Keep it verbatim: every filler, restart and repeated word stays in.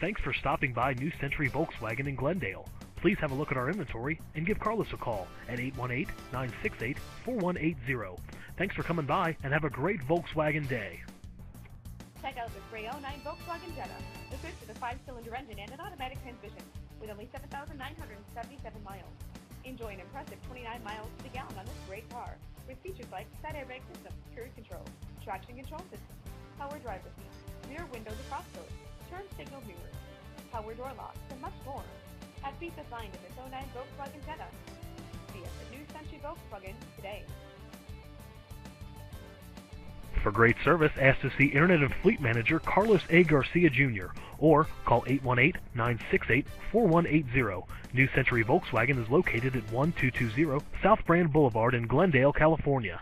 Thanks for stopping by New Century Volkswagen in Glendale. Please have a look at our inventory and give Carlos a call at eight one eight, nine six eight, four one eight zero. Thanks for coming by and have a great Volkswagen day. Check out this gray oh nine Volkswagen Jetta, equipped with a five-cylinder engine and an automatic transmission with only seven thousand nine hundred seventy-seven miles. Enjoy an impressive twenty-nine miles to the gallon on this great car with features like side airbag system, cruise control, traction control system, power driver seat, rear window defroster, turn signal mirrors, power door locks, and much more. At Beat the Find in this oh nine Volkswagen Jetta. See us at New Century Volkswagen today. For great service, ask to see Internet and Fleet Manager Carlos A. Garcia Junior or call eight one eight, nine six eight, four one eight zero. New Century Volkswagen is located at twelve twenty South Brand Boulevard in Glendale, California.